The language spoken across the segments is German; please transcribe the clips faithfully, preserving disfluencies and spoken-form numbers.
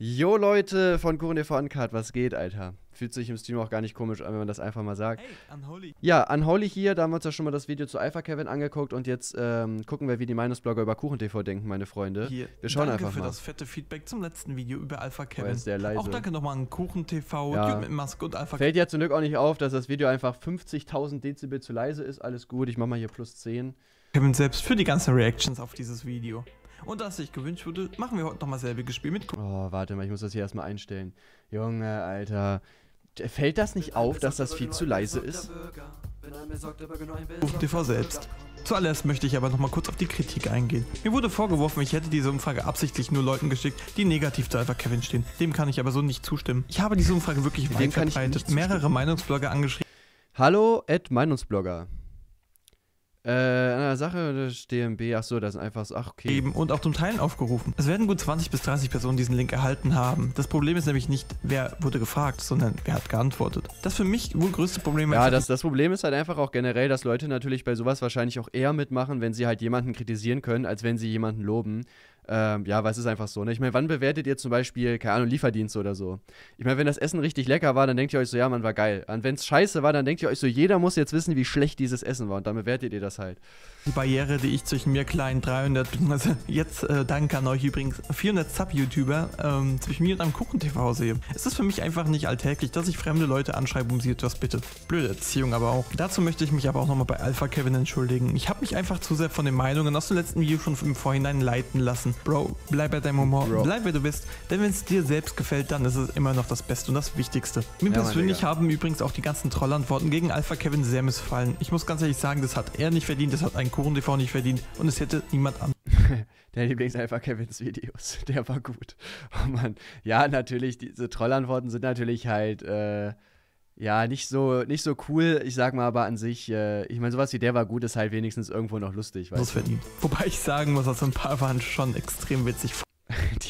Jo Leute von KuchenTV Uncut, was geht, Alter? Fühlt sich im Stream auch gar nicht komisch an, wenn man das einfach mal sagt. Hey, Unholy. Ja, Unholy hier, da haben wir uns ja schon mal das Video zu Alpha Kevin angeguckt und jetzt ähm, gucken wir, wie die Meinungsblogger über KuchenTV denken, meine Freunde. Hier, wir schauen danke einfach für mal. Das fette Feedback zum letzten Video über Alpha Kevin. Oh, ist der leise. Auch danke nochmal an KuchenTV, ja. Typ mit Maske und Alpha Kevin. Fällt ja zum Glück auch nicht auf, dass das Video einfach fünfzigtausend Dezibel zu leise ist, alles gut, ich mach mal hier plus zehn. Kevin selbst für die ganzen Reactions auf dieses Video. Und dass ich gewünscht wurde, machen wir heute nochmal selbe Gespiel mit. Oh, warte mal, ich muss das hier erstmal einstellen. Junge, Alter. Fällt das nicht auf, dass das viel zu leise ist? UfTV selbst. Zuallererst möchte ich aber nochmal kurz auf die Kritik eingehen. Mir wurde vorgeworfen, ich hätte diese Umfrage absichtlich nur Leuten geschickt, die negativ zu Alpha Kevin stehen. Dem kann ich aber so nicht zustimmen. Ich habe diese Umfrage wirklich weit verbreitet, mehrere Meinungsblogger angeschrieben. Hallo, at Meinungsblogger. Äh, an der Sache des D M B, ach so, das ist einfach so, ach okay. Eben, und auch zum Teilen aufgerufen. Es werden gut zwanzig bis dreißig Personen diesen Link erhalten haben. Das Problem ist nämlich nicht, wer wurde gefragt, sondern wer hat geantwortet. Das für mich wohl größte Problem ist... Ja, das, das Problem ist halt einfach auch generell, dass Leute natürlich bei sowas wahrscheinlich auch eher mitmachen, wenn sie halt jemanden kritisieren können, als wenn sie jemanden loben. Ähm, ja, weil es ist einfach so, ne? Ich meine, wann bewertet ihr zum Beispiel, keine Ahnung, Lieferdienst oder so? Ich meine, wenn das Essen richtig lecker war, dann denkt ihr euch so, ja, man war geil. Und wenn es scheiße war, dann denkt ihr euch so, jeder muss jetzt wissen, wie schlecht dieses Essen war. Und dann bewertet ihr das halt. Die Barriere, die ich zwischen mir kleinen dreihundert, also jetzt äh, danke an euch übrigens, vierhundert Sub-YouTuber ähm, zwischen mir und einem KuchenTV sehe. Es ist für mich einfach nicht alltäglich, dass ich fremde Leute anschreibe, um sie etwas bitte. Blöde Erziehung aber auch. Dazu möchte ich mich aber auch nochmal bei Alpha Kevin entschuldigen. Ich habe mich einfach zu sehr von den Meinungen aus dem letzten Video schon im Vorhinein leiten lassen. Bro, bleib bei deinem Humor, Bro. Bleib wer du bist, denn wenn es dir selbst gefällt, dann ist es immer noch das Beste und das Wichtigste. Mir ja, persönlich haben übrigens auch die ganzen Trollantworten gegen Alpha Kevin sehr missfallen. Ich muss ganz ehrlich sagen, das hat er nicht verdient, das hat ein KuchenTV nicht verdient und es hätte niemand an. Der Lieblings-Alpha Kevins Videos, der war gut. Oh Mann, ja natürlich, diese Trollantworten sind natürlich halt, äh, ja, nicht so, nicht so cool, ich sag mal, aber an sich, äh, ich meine, sowas wie der war gut, ist halt wenigstens irgendwo noch lustig, weißt du? Verdient. Wobei ich sagen muss, dass ein paar waren schon extrem witzig.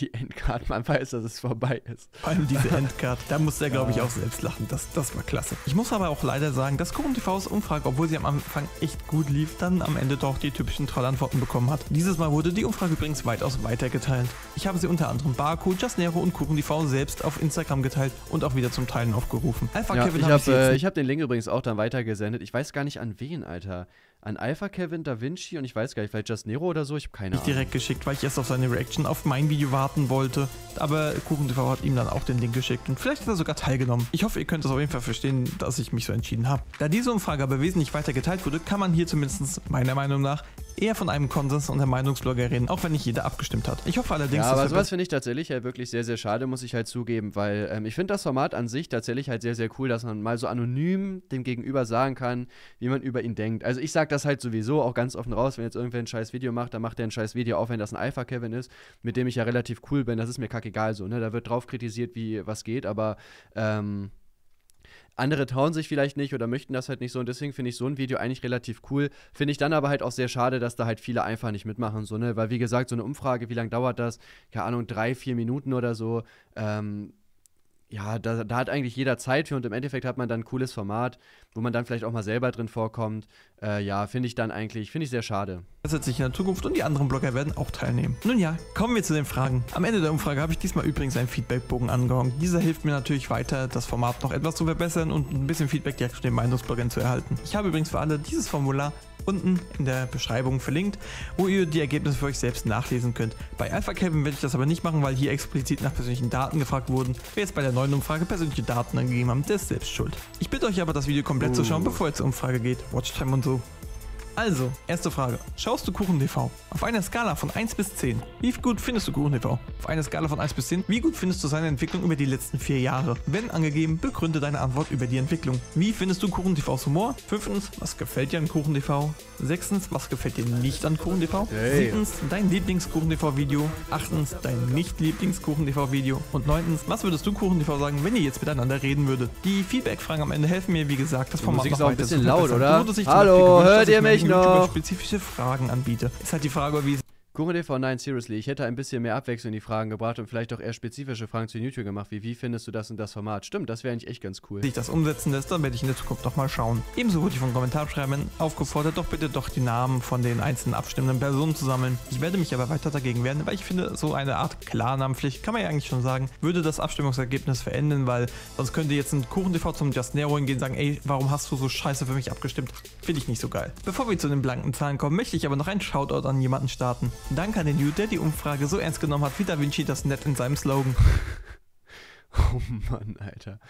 Die Endcard, man weiß, dass es vorbei ist. Vor allem diese Endcard, da musste er, glaube ich, auch selbst lachen. Das, das war klasse. Ich muss aber auch leider sagen, dass KuchenTVs Umfrage, obwohl sie am Anfang echt gut lief, dann am Ende doch die typischen Trollantworten bekommen hat. Dieses Mal wurde die Umfrage übrigens weitaus weiter geteilt. Ich habe sie unter anderem Barco, Just Nero und KuchenTV selbst auf Instagram geteilt und auch wieder zum Teilen aufgerufen. Alpha ja, Kevin ich habe hab, äh, hab den Link übrigens auch dann weitergesendet. Ich weiß gar nicht an wen, Alter. An Alpha Kevin, Da Vinci und ich weiß gar nicht, vielleicht Just Nero oder so, ich habe keine Ahnung. Nicht direkt geschickt, weil ich erst auf seine Reaction auf mein Video warten wollte, aber KuchenTV hat ihm dann auch den Link geschickt und vielleicht hat er sogar teilgenommen. Ich hoffe, ihr könnt das auf jeden Fall verstehen, dass ich mich so entschieden habe. Da diese Umfrage aber wesentlich weiter geteilt wurde, kann man hier zumindest meiner Meinung nach eher von einem Konsens unter Meinungsblogger reden, auch wenn nicht jeder abgestimmt hat. Ich hoffe allerdings... Ja, aber sowas finde ich tatsächlich halt wirklich sehr, sehr schade, muss ich halt zugeben, weil ähm, ich finde das Format an sich tatsächlich halt sehr, sehr cool, dass man mal so anonym dem Gegenüber sagen kann, wie man über ihn denkt. Also ich sage das halt sowieso auch ganz offen raus, wenn jetzt irgendwer ein scheiß Video macht, dann macht er ein scheiß Video, auch wenn das ein Alpha Kevin ist, mit dem ich ja relativ cool bin, das ist mir kackegal so, ne, da wird drauf kritisiert, wie was geht, aber, ähm, andere trauen sich vielleicht nicht oder möchten das halt nicht so und deswegen finde ich so ein Video eigentlich relativ cool. Finde ich dann aber halt auch sehr schade, dass da halt viele einfach nicht mitmachen, so, ne, weil wie gesagt, so eine Umfrage, wie lange dauert das? Keine Ahnung, drei, vier Minuten oder so, ähm, ja, da, da hat eigentlich jeder Zeit für und im Endeffekt hat man dann ein cooles Format, wo man dann vielleicht auch mal selber drin vorkommt. Äh, ja, finde ich dann eigentlich, finde ich sehr schade. Das setzt sich in der Zukunft und die anderen Blogger werden auch teilnehmen. Nun ja, kommen wir zu den Fragen. Am Ende der Umfrage habe ich diesmal übrigens einen Feedbackbogen angehängt. Dieser hilft mir natürlich weiter, das Format noch etwas zu verbessern und ein bisschen Feedback direkt von den Meinungsbloggern zu erhalten. Ich habe übrigens für alle dieses Formular unten in der Beschreibung verlinkt, wo ihr die Ergebnisse für euch selbst nachlesen könnt. Bei Alpha Kevin werde ich das aber nicht machen, weil hier explizit nach persönlichen Daten gefragt wurden. Wer jetzt bei der neuen Umfrage persönliche Daten angegeben haben, der ist selbst schuld. Ich bitte euch aber, das Video komplett oh. zu schauen, bevor ihr zur Umfrage geht. Watchtime und so. Also, erste Frage. Schaust du KuchenTV? Auf einer Skala von eins bis zehn. Wie gut findest du KuchenTV? Auf einer Skala von eins bis zehn. Wie gut findest du seine Entwicklung über die letzten vier Jahre? Wenn angegeben, begründe deine Antwort über die Entwicklung. Wie findest du KuchenTVs Humor? Fünftens, was gefällt dir an KuchenTV? Sechstens, was gefällt dir nicht an KuchenTV? Hey. Siebtens, dein Lieblings-KuchenTV-Video. Achtens, dein Nicht-Lieblings-KuchenTV-Video. Und neuntens, was würdest du KuchenTV sagen, wenn ihr jetzt miteinander reden würdet? Die Feedback-Fragen am Ende helfen mir, wie gesagt, das Format noch weiter zu verbessern. Die Musik ist auch ein bisschen laut, oder? Hallo, hört ihr mich? Noch spezifische Fragen anbiete. Ist halt die Frage, wie KuchenTV, nein, seriously, ich hätte ein bisschen mehr Abwechslung in die Fragen gebracht und vielleicht auch eher spezifische Fragen zu YouTube gemacht, wie wie findest du das und das Format? Stimmt, das wäre eigentlich echt ganz cool. Wenn sich das umsetzen lässt, dann werde ich in der Zukunft nochmal schauen. Ebenso wurde ich von Kommentarschreibern aufgefordert, doch bitte doch die Namen von den einzelnen abstimmenden Personen zu sammeln. Ich werde mich aber weiter dagegen wehren, weil ich finde, so eine Art Klarnamenpflicht, kann man ja eigentlich schon sagen, würde das Abstimmungsergebnis verändern, weil sonst könnte jetzt ein KuchenTV zum Just Nero hingehen und sagen, ey, warum hast du so scheiße für mich abgestimmt? Finde ich nicht so geil. Bevor wir zu den blanken Zahlen kommen, möchte ich aber noch einen Shoutout an jemanden starten. Danke an den Dude, der die Umfrage so ernst genommen hat, wie Da Vinci das nett in seinem Slogan. Oh Mann, Alter.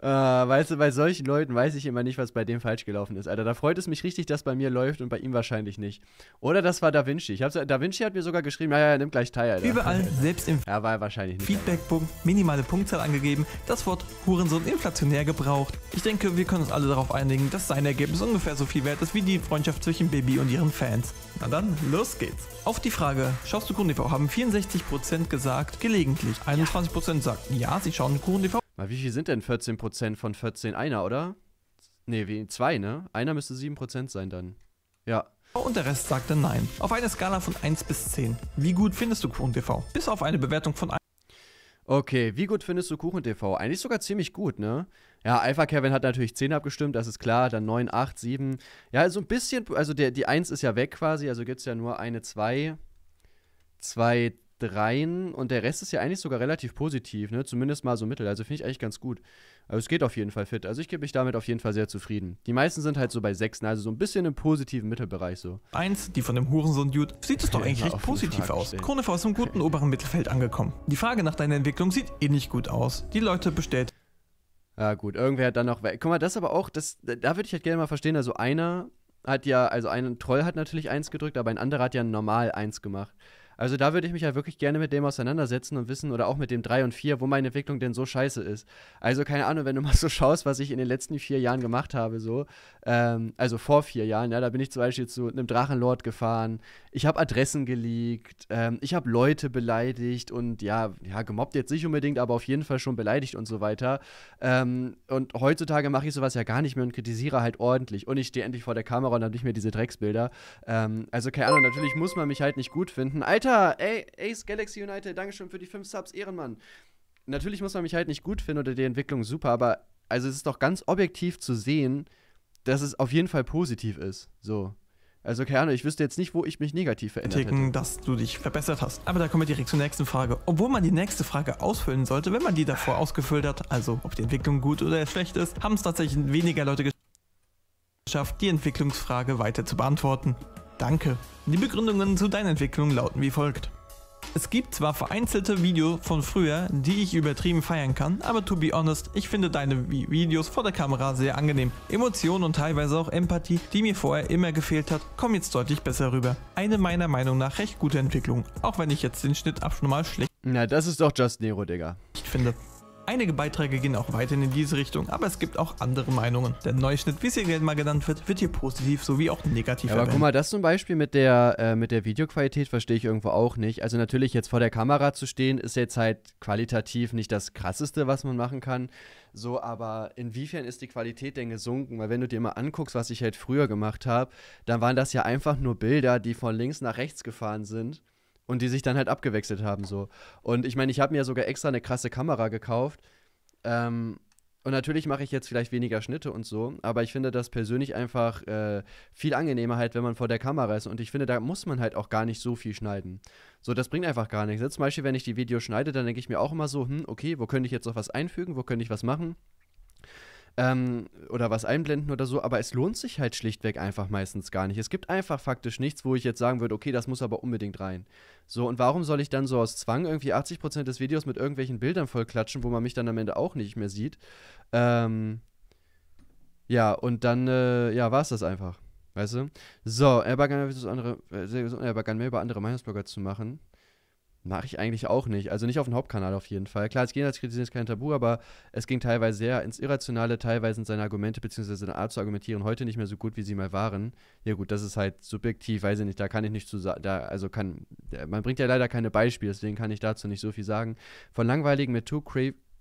Äh, weißt du, bei solchen Leuten weiß ich immer nicht, was bei dem falsch gelaufen ist, Alter. Da freut es mich richtig, dass bei mir läuft und bei ihm wahrscheinlich nicht. Oder das war Da Vinci. Ich hab's, Da Vinci hat mir sogar geschrieben, naja, er nimmt gleich teil, Alter. Überall, Alter. Selbst im ja, war wahrscheinlich nicht, Feedbackpunkt, minimale Punktzahl angegeben, das Wort Hurensohn inflationär gebraucht. Ich denke, wir können uns alle darauf einigen, dass sein Ergebnis ungefähr so viel wert ist wie die Freundschaft zwischen Baby und ihren Fans. Na dann, los geht's. Auf die Frage, schaust du KuchenTV, haben vierundsechzig Prozent gesagt, gelegentlich. einundzwanzig Prozent sagten, ja, sie schauen KuchenTV. Mal, wie viel sind denn vierzehn Prozent von vierzehn? Einer, oder? Ne, wie zwei, ne? Einer müsste sieben Prozent sein dann. Ja. Und der Rest sagte nein. Auf einer Skala von eins bis zehn. Wie gut findest du KuchenTV? Bis auf eine Bewertung von eins. Okay, wie gut findest du KuchenTV? Eigentlich sogar ziemlich gut, ne? Ja, Alpha Kevin hat natürlich zehn abgestimmt, das ist klar. Dann neun, acht, sieben. Ja, so ein bisschen, also der, die eins ist ja weg quasi, also gibt es ja nur eine zwei, zwei, dreien und der Rest ist ja eigentlich sogar relativ positiv, ne? Zumindest mal so mittel, also finde ich eigentlich ganz gut. Aber es geht auf jeden Fall fit, also ich gebe mich damit auf jeden Fall sehr zufrieden. Die meisten sind halt so bei sechsen, also so ein bisschen im positiven Mittelbereich so. Eins, die von dem Hurensohn-Dude, sieht es doch ja, eigentlich recht positiv aus. KuchenTV ist im guten oberen Mittelfeld angekommen. Die Frage nach deiner Entwicklung sieht eh nicht gut aus. Die Leute bestätigen. Ja gut, irgendwer hat dann noch, guck mal, das aber auch, das, da würde ich halt gerne mal verstehen, also einer hat ja, also ein Troll hat natürlich eins gedrückt, aber ein anderer hat ja normal eins gemacht. Also da würde ich mich ja wirklich gerne mit dem auseinandersetzen und wissen, oder auch mit dem drei und vier, wo meine Entwicklung denn so scheiße ist. Also keine Ahnung, wenn du mal so schaust, was ich in den letzten vier Jahren gemacht habe, so, ähm, also vor vier Jahren, ja, da bin ich zum Beispiel zu einem Drachenlord gefahren, ich habe Adressen geleakt, ähm, ich habe Leute beleidigt und ja, ja, gemobbt jetzt nicht unbedingt, aber auf jeden Fall schon beleidigt und so weiter. Ähm, und heutzutage mache ich sowas ja gar nicht mehr und kritisiere halt ordentlich und ich stehe endlich vor der Kamera und habe nicht mehr diese Drecksbilder. Ähm, also keine Ahnung, natürlich muss man mich halt nicht gut finden. Alter, ey, Ace Galaxy United, Dankeschön für die fünf Subs, Ehrenmann. Natürlich muss man mich halt nicht gut finden oder die Entwicklung super, aber also es ist doch ganz objektiv zu sehen, dass es auf jeden Fall positiv ist, so. Also keine Ahnung, ich wüsste jetzt nicht, wo ich mich negativ verändert hätte. Dass du dich verbessert hast. Aber da kommen wir direkt zur nächsten Frage. Obwohl man die nächste Frage ausfüllen sollte, wenn man die davor ausgefüllt hat, also ob die Entwicklung gut oder schlecht ist, haben es tatsächlich weniger Leute geschafft, die Entwicklungsfrage weiter zu beantworten. Danke. Die Begründungen zu deiner Entwicklung lauten wie folgt. Es gibt zwar vereinzelte Videos von früher, die ich übertrieben feiern kann, aber to be honest, ich finde deine Videos vor der Kamera sehr angenehm. Emotionen und teilweise auch Empathie, die mir vorher immer gefehlt hat, kommen jetzt deutlich besser rüber. Eine meiner Meinung nach recht gute Entwicklung, auch wenn ich jetzt den Schnitt abschnitt mal schlecht finde. Na, das ist doch Just Nero, Digga. Ich finde. Einige Beiträge gehen auch weiterhin in diese Richtung, aber es gibt auch andere Meinungen. Der Neuschnitt, wie es hier mal genannt wird, wird hier positiv sowie auch negativ erwähnt. Aber guck mal, das zum Beispiel mit der, äh, mit der Videoqualität verstehe ich irgendwo auch nicht. Also natürlich jetzt vor der Kamera zu stehen, ist jetzt halt qualitativ nicht das Krasseste, was man machen kann. So, aber inwiefern ist die Qualität denn gesunken? Weil wenn du dir mal anguckst, was ich halt früher gemacht habe, dann waren das ja einfach nur Bilder, die von links nach rechts gefahren sind. Und die sich dann halt abgewechselt haben, so. Und ich meine, ich habe mir sogar extra eine krasse Kamera gekauft. Ähm, und natürlich mache ich jetzt vielleicht weniger Schnitte und so. Aber ich finde das persönlich einfach äh, viel angenehmer halt, wenn man vor der Kamera ist. Und ich finde, da muss man halt auch gar nicht so viel schneiden. So, das bringt einfach gar nichts. Jetzt zum Beispiel, wenn ich die Videos schneide, dann denke ich mir auch immer so, hm, okay, wo könnte ich jetzt noch was einfügen? Wo könnte ich was machen? Ähm, oder was einblenden oder so, aber es lohnt sich halt schlichtweg einfach meistens gar nicht. Es gibt einfach faktisch nichts, wo ich jetzt sagen würde, okay, das muss aber unbedingt rein. So, und warum soll ich dann so aus Zwang irgendwie achtzig Prozent des Videos mit irgendwelchen Bildern vollklatschen, wo man mich dann am Ende auch nicht mehr sieht? Ähm, ja, und dann, äh, ja, war es das einfach, weißt du? So, Erbagan mehr über andere Meinungsblogger zu machen. Mache ich eigentlich auch nicht. Also nicht auf dem Hauptkanal auf jeden Fall. Klar, es ging als Kritisieren ist kein Tabu, aber es ging teilweise sehr ins Irrationale, teilweise in seine Argumente bzw. seine Art zu argumentieren heute nicht mehr so gut, wie sie mal waren. Ja gut, das ist halt subjektiv, weiß ich nicht, da kann ich nicht zu sagen, da, also kann, man bringt ja leider keine Beispiele, deswegen kann ich dazu nicht so viel sagen. Von langweiligen mit two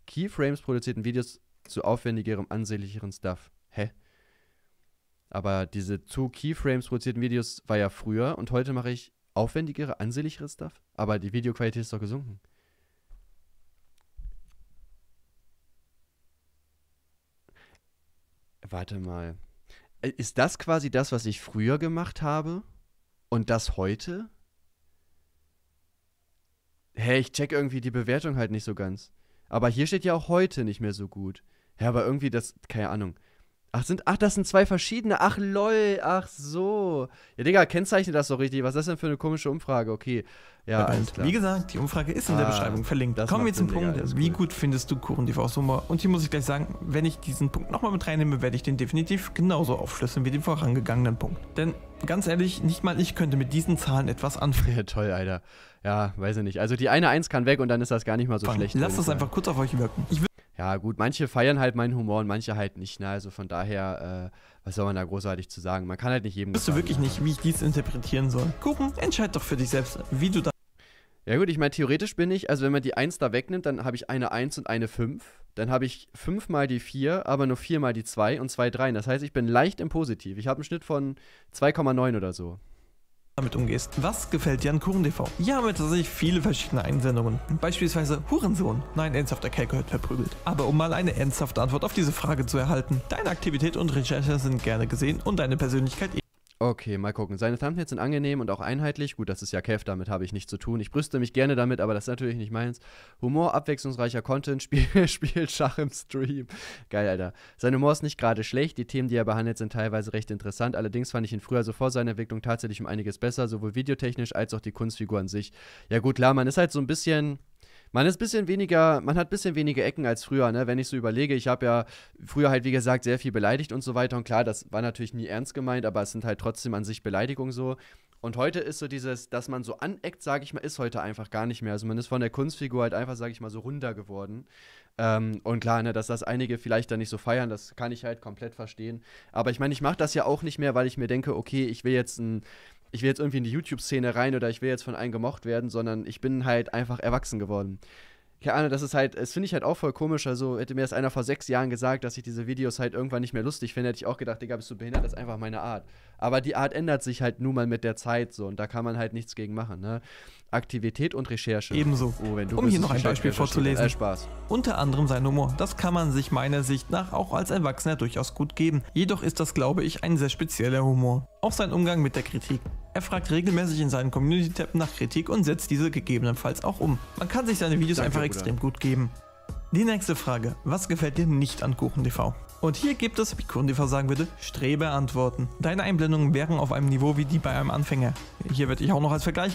Keyframes produzierten Videos zu aufwendigerem, ansehnlicheren Stuff. Hä? Aber diese two Keyframes produzierten Videos war ja früher und heute mache ich aufwendigere, ansehnlichere Stuff, aber die Videoqualität ist doch gesunken. Warte mal. Ist das quasi das, was ich früher gemacht habe? Und das heute? Hä, ich check irgendwie die Bewertung halt nicht so ganz. Aber hier steht ja auch heute nicht mehr so gut. Hä, aber irgendwie das, keine Ahnung. Ach, sind, ach, das sind zwei verschiedene. Ach, lol, ach so. Ja, Digga, kennzeichne das doch richtig. Was ist das denn für eine komische Umfrage? Okay, ja, ja alles klar. Wie gesagt, die Umfrage ist in ah, der Beschreibung verlinkt. Kommen wir zum Sinn, Punkt, Digga, wie gut, gut findest du KuchenTV aus Humor? Und hier muss ich gleich sagen, wenn ich diesen Punkt nochmal mit reinnehme, werde ich den definitiv genauso aufschlüsseln wie den vorangegangenen Punkt. Denn, ganz ehrlich, nicht mal ich könnte mit diesen Zahlen etwas anfangen. Ja, toll, Alter. Ja, weiß ich nicht. Also die eine Eins kann weg und dann ist das gar nicht mal so Fang, schlecht. Lasst das einfach kurz auf euch wirken. Ich Ja gut, manche feiern halt meinen Humor und manche halt nicht, ne? Also von daher, äh, was soll man da großartig zu sagen? Man kann halt nicht jedem... Wüsste du wirklich nicht, wie ich dies interpretieren soll. Kuchen, entscheid doch für dich selbst, wie du da... Ja gut, ich meine, theoretisch bin ich, also wenn man die eins da wegnimmt, dann habe ich eine eins und eine fünf. Dann habe ich fünf mal die vier, aber nur vier mal die zwei und zwei Dreien. Das heißt, ich bin leicht im Positiv. Ich habe einen Schnitt von zwei Komma neun oder so. Damit umgehst. Was gefällt dir an KuchenTV? Ja, mit tatsächlich viele verschiedene Einsendungen. Beispielsweise Hurensohn. Nein, ernsthafter Kerl wird verprügelt. Aber um mal eine ernsthafte Antwort auf diese Frage zu erhalten. Deine Aktivität und Recherche sind gerne gesehen und deine Persönlichkeit ebenfalls. Okay, mal gucken. Seine Thumbnails sind angenehm und auch einheitlich. Gut, das ist ja Kev, damit habe ich nichts zu tun. Ich brüste mich gerne damit, aber das ist natürlich nicht meins. Humor, abwechslungsreicher Content, Spiel, spielt Schach im Stream. Geil, Alter. Sein Humor ist nicht gerade schlecht. Die Themen, die er behandelt, sind teilweise recht interessant. Allerdings fand ich ihn früher, also vor seiner Entwicklung, tatsächlich um einiges besser, sowohl videotechnisch als auch die Kunstfigur an sich. Ja gut, klar, man ist halt so ein bisschen... Man ist bisschen weniger, man hat ein bisschen weniger Ecken als früher, ne? Wenn ich so überlege, ich habe ja früher halt, wie gesagt, sehr viel beleidigt und so weiter. Und klar, das war natürlich nie ernst gemeint, aber es sind halt trotzdem an sich Beleidigungen so. Und heute ist so dieses, dass man so aneckt, sage ich mal, ist heute einfach gar nicht mehr. Also man ist von der Kunstfigur halt einfach, sage ich mal, so runder geworden. Ähm, und klar, ne, dass das einige vielleicht dann nicht so feiern, das kann ich halt komplett verstehen. Aber ich meine, ich mache das ja auch nicht mehr, weil ich mir denke, okay, ich will jetzt ein... Ich will jetzt irgendwie in die YouTube-Szene rein oder ich will jetzt von einem gemocht werden, sondern ich bin halt einfach erwachsen geworden. Keine Ahnung, das ist halt, das finde ich halt auch voll komisch. Also hätte mir das einer vor sechs Jahren gesagt, dass ich diese Videos halt irgendwann nicht mehr lustig finde, hätte ich auch gedacht, Digga, bist du behindert, das ist einfach meine Art. Aber die Art ändert sich halt nun mal mit der Zeit so und da kann man halt nichts gegen machen, ne? Aktivität und Recherche. Ebenso. Oh, wenn du um bist, hier noch ein Beispiel vorzulesen. Äh, Spaß. Unter anderem sein Humor. Das kann man sich meiner Sicht nach auch als Erwachsener durchaus gut geben. Jedoch ist das, glaube ich, ein sehr spezieller Humor. Auch sein Umgang mit der Kritik. Er fragt regelmäßig in seinen Community-Tab nach Kritik und setzt diese gegebenenfalls auch um. Man kann sich seine Videos Danke, einfach Bruder. extrem gut geben. Die nächste Frage. Was gefällt dir nicht an KuchenTV? Und hier gibt es, wie KuchenTV sagen würde, Streberantworten. Deine Einblendungen wären auf einem Niveau wie die bei einem Anfänger. Hier werde ich auch noch als Vergleich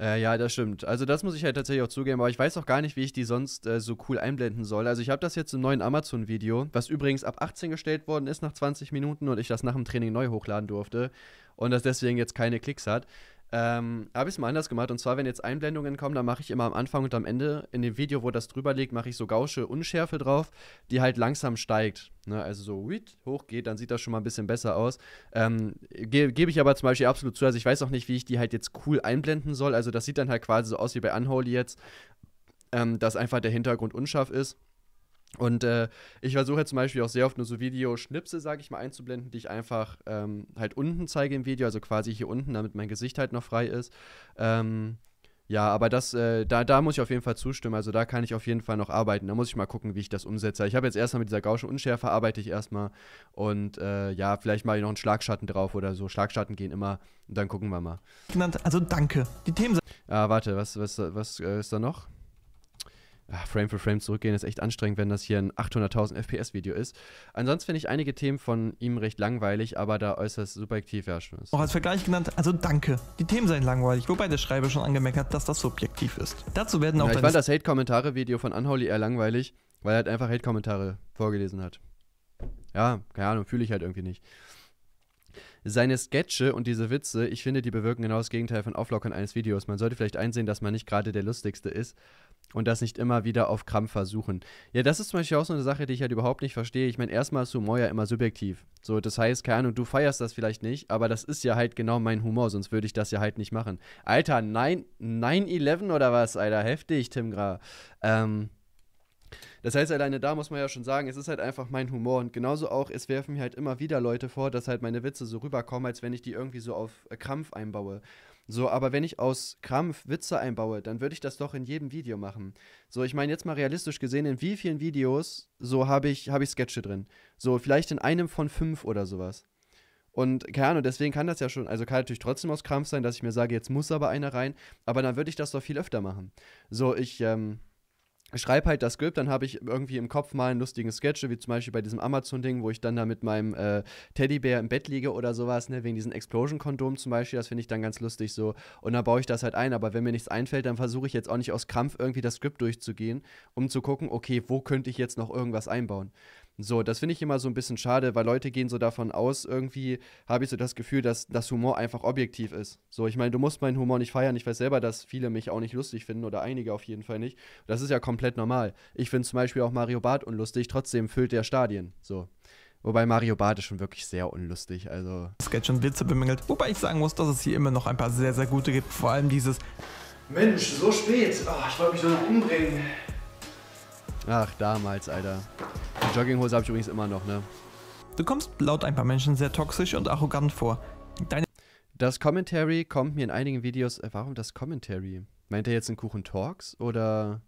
Äh, ja, das stimmt. Also das muss ich halt tatsächlich auch zugeben, aber ich weiß auch gar nicht, wie ich die sonst äh, so cool einblenden soll. Also ich habe das jetzt im neuen Amazon-Video, was übrigens ab achtzehn gestellt worden ist nach zwanzig Minuten und ich das nach dem Training neu hochladen durfte und das deswegen jetzt keine Klicks hat. Ähm, habe ich es mal anders gemacht und zwar, wenn jetzt Einblendungen kommen, dann mache ich immer am Anfang und am Ende in dem Video, wo das drüber liegt, mache ich so gausche Unschärfe drauf, die halt langsam steigt, ne? Also so hoch geht, dann sieht das schon mal ein bisschen besser aus. Ähm, ge gebe ich aber zum Beispiel absolut zu, also ich weiß auch nicht, wie ich die halt jetzt cool einblenden soll, also das sieht dann halt quasi so aus wie bei Unholy jetzt, ähm, dass einfach der Hintergrund unscharf ist. Und äh, ich versuche jetzt zum Beispiel auch sehr oft nur so Videoschnipsel, sage ich mal, einzublenden, die ich einfach ähm, halt unten zeige im Video, also quasi hier unten, damit mein Gesicht halt noch frei ist. Ähm, ja, aber das, äh, da, da muss ich auf jeden Fall zustimmen, also da kann ich auf jeden Fall noch arbeiten, da muss ich mal gucken, wie ich das umsetze. Ich habe jetzt erstmal mit dieser gaußschen Unschärfe arbeite ich erstmal und äh, ja, vielleicht mache ich noch einen Schlagschatten drauf oder so, Schlagschatten gehen immer und dann gucken wir mal. Also danke, die Themen sind... Ah, warte, was, was, was äh, ist da noch? Frame für Frame zurückgehen ist echt anstrengend, wenn das hier ein achthunderttausend F P S-Video ist. Ansonsten finde ich einige Themen von ihm recht langweilig, aber da äußerst subjektiv herrschen ist. Auch als Vergleich genannt, also danke. Die Themen seien langweilig, wobei der Schreiber schon angemerkt hat, dass das subjektiv ist. Dazu werden auch ja, ich fand das Hate-Kommentare-Video von Unholy eher langweilig, weil er halt einfach Hate-Kommentare vorgelesen hat. Ja, keine Ahnung, fühle ich halt irgendwie nicht. Seine Sketche und diese Witze, ich finde, die bewirken genau das Gegenteil von Auflockern eines Videos. Man sollte vielleicht einsehen, dass man nicht gerade der Lustigste ist und das nicht immer wieder auf Krampf versuchen. Ja, das ist zum Beispiel auch so eine Sache, die ich halt überhaupt nicht verstehe. Ich meine, erstmal ist Humor ja immer subjektiv. So, das heißt, keine Ahnung, du feierst das vielleicht nicht, aber das ist ja halt genau mein Humor, sonst würde ich das ja halt nicht machen. Alter, neun elf oder was, Alter? Heftig, Tim Gra. Ähm... Das heißt, alleine da muss man ja schon sagen, es ist halt einfach mein Humor und genauso auch, es werfen mir halt immer wieder Leute vor, dass halt meine Witze so rüberkommen, als wenn ich die irgendwie so auf Krampf einbaue. So, aber wenn ich aus Krampf Witze einbaue, dann würde ich das doch in jedem Video machen. So, ich meine jetzt mal realistisch gesehen, in wie vielen Videos so habe ich, hab ich Sketche drin. So, vielleicht in einem von fünf oder sowas. Und keine Ahnung, deswegen kann das ja schon, also kann natürlich trotzdem aus Krampf sein, dass ich mir sage, jetzt muss aber einer rein, aber dann würde ich das doch viel öfter machen. So, ich ähm, schreibe halt das Skript, dann habe ich irgendwie im Kopf mal einen lustigen Sketch, wie zum Beispiel bei diesem Amazon-Ding, wo ich dann da mit meinem äh, Teddybär im Bett liege oder sowas, ne, wegen diesen Explosion-Kondomen zum Beispiel, das finde ich dann ganz lustig so. Und dann baue ich das halt ein, aber wenn mir nichts einfällt, dann versuche ich jetzt auch nicht aus Krampf irgendwie das Skript durchzugehen, um zu gucken, okay, wo könnte ich jetzt noch irgendwas einbauen. So, das finde ich immer so ein bisschen schade, weil Leute gehen so davon aus, irgendwie habe ich so das Gefühl, dass das Humor einfach objektiv ist. So, ich meine, du musst meinen Humor nicht feiern. Ich weiß selber, dass viele mich auch nicht lustig finden oder einige auf jeden Fall nicht. Das ist ja komplett normal. Ich finde zum Beispiel auch Mario Barth unlustig, trotzdem füllt der Stadien. So. Wobei Mario Barth ist schon wirklich sehr unlustig, also... Sketch und Witze bemängelt, wobei ich sagen muss, dass es hier immer noch ein paar sehr, sehr gute gibt. Vor allem dieses... Mensch, so spät. Oh, ich wollte mich nur noch umbringen. Ach, damals, Alter. Die Jogginghose habe ich übrigens immer noch, ne? Du kommst laut ein paar Menschen sehr toxisch und arrogant vor. Deine das Commentary kommt mir in einigen Videos... Äh, warum das Commentary? Meint er jetzt in Kuchen Talks oder...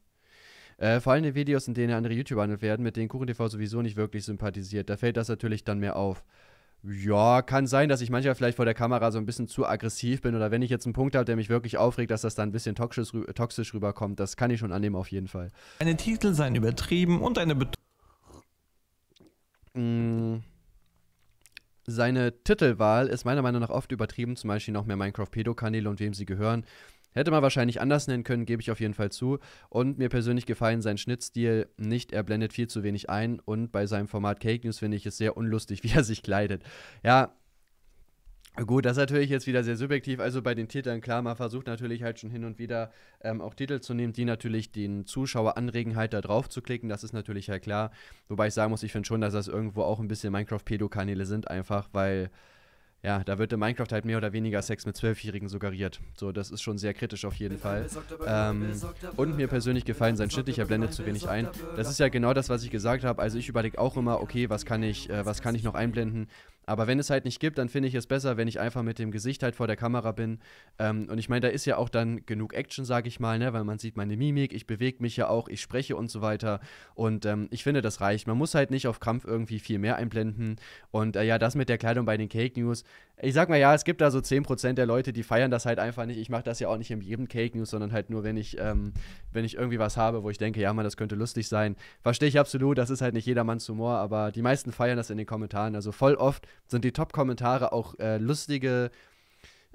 Äh, vor allem in Videos, in denen andere YouTuber handelt werden, mit denen KuchenTV sowieso nicht wirklich sympathisiert. Da fällt das natürlich dann mehr auf. Ja, kann sein, dass ich manchmal vielleicht vor der Kamera so ein bisschen zu aggressiv bin oder wenn ich jetzt einen Punkt habe, der mich wirklich aufregt, dass das dann ein bisschen toxisch, toxisch rüberkommt. Das kann ich schon annehmen auf jeden Fall. Deine Titel seien übertrieben und eine Bet mmh. Seine Titelwahl ist meiner Meinung nach oft übertrieben, zum Beispiel noch mehr Minecraft-Pedo-Kanäle und wem sie gehören. Hätte man wahrscheinlich anders nennen können, gebe ich auf jeden Fall zu. Und mir persönlich gefallen sein Schnittstil nicht, er blendet viel zu wenig ein. Und bei seinem Format Cake News finde ich es sehr unlustig, wie er sich kleidet. Ja, gut, das ist natürlich jetzt wieder sehr subjektiv. Also bei den Titeln, klar, man versucht natürlich halt schon hin und wieder ähm, auch Titel zu nehmen, die natürlich den Zuschauer anregen, halt da drauf zu klicken. Das ist natürlich halt klar. Wobei ich sagen muss, ich finde schon, dass das irgendwo auch ein bisschen Minecraft-Pedo-Kanäle sind einfach, weil... Ja, da wird in Minecraft halt mehr oder weniger Sex mit Zwölfjährigen suggeriert. So, das ist schon sehr kritisch auf jeden Fall. Ähm, und mir persönlich gefallen sein Shit, er blendet zu wenig ein. Das ist ja genau das, was ich gesagt habe. Also ich überlege auch immer, okay, was kann ich, äh, was kann ich noch einblenden? Aber wenn es halt nicht gibt, dann finde ich es besser, wenn ich einfach mit dem Gesicht halt vor der Kamera bin. Ähm, und ich meine, da ist ja auch dann genug Action, sage ich mal, ne? Weil man sieht meine Mimik, ich bewege mich ja auch, ich spreche und so weiter. Und ähm, ich finde, das reicht. Man muss halt nicht auf Krampf irgendwie viel mehr einblenden. Und äh, ja, das mit der Kleidung bei den Cake News. Ich sag mal, ja, es gibt da so zehn Prozent der Leute, die feiern das halt einfach nicht. Ich mache das ja auch nicht in jedem Cake News, sondern halt nur, wenn ich, ähm, wenn ich irgendwie was habe, wo ich denke, ja, man, das könnte lustig sein. Verstehe ich absolut, das ist halt nicht jedermanns Humor, aber die meisten feiern das in den Kommentaren. Also voll oft sind die Top-Kommentare auch äh, lustige,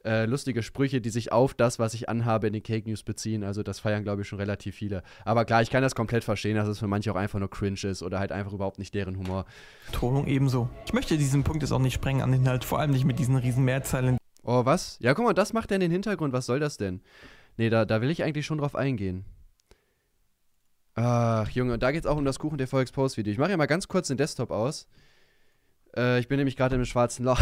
äh, lustige Sprüche, die sich auf das, was ich anhabe, in den Cake News beziehen. Also das feiern, glaube ich, schon relativ viele. Aber klar, ich kann das komplett verstehen, dass es für manche auch einfach nur cringe ist oder halt einfach überhaupt nicht deren Humor. Betonung ebenso. Ich möchte diesen Punkt jetzt auch nicht sprengen an den Inhalt, vor allem nicht mit diesen riesen Mehrzeilen. Oh, was? Ja, guck mal, das macht er in den Hintergrund. Was soll das denn? Nee, da, da will ich eigentlich schon drauf eingehen. Ach, Junge, und da geht's auch um das Kuchen-T V-Post-Video. Ich mache ja mal ganz kurz den Desktop aus. Ich bin nämlich gerade in einem schwarzen Loch.